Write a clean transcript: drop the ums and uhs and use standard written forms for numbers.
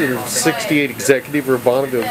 your 68 executive or Bonneville.